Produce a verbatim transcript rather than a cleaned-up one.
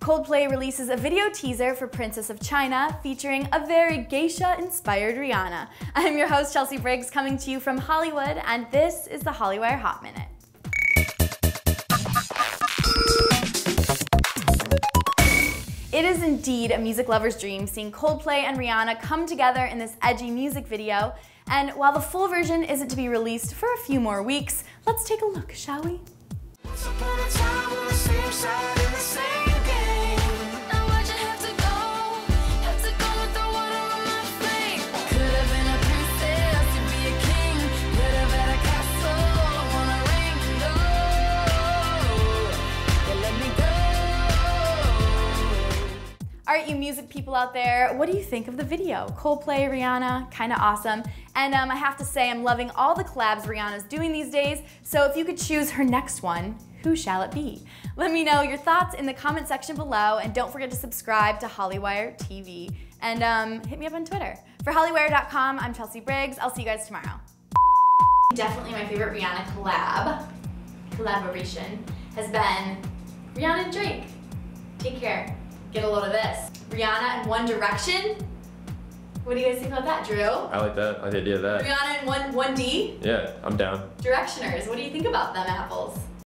Coldplay releases a video teaser for Princess of China featuring a very geisha-inspired Rihanna. I'm your host, Chelsea Briggs, coming to you from Hollywood, and this is the Hollywire Hot Minute. It is indeed a music lover's dream seeing Coldplay and Rihanna come together in this edgy music video, and while the full version isn't to be released for a few more weeks, let's take a look, shall we? Alright, you music people out there, what do you think of the video? Coldplay, Rihanna, kinda awesome. And um, I have to say, I'm loving all the collabs Rihanna's doing these days, so if you could choose her next one, who shall it be? Let me know your thoughts in the comment section below, and don't forget to subscribe to Hollywire T V. And um, hit me up on Twitter. For Hollywire dot com, I'm Chelsea Briggs. I'll see you guys tomorrow. Definitely my favorite Rihanna collab, collaboration, has been Rihanna and Drake. Take care. Get a load of this. Rihanna and One Direction. What do you guys think about that, Drew? I like that. I like the idea of that. Rihanna and one, one D? Yeah, I'm down. Directioners, what do you think about them apples?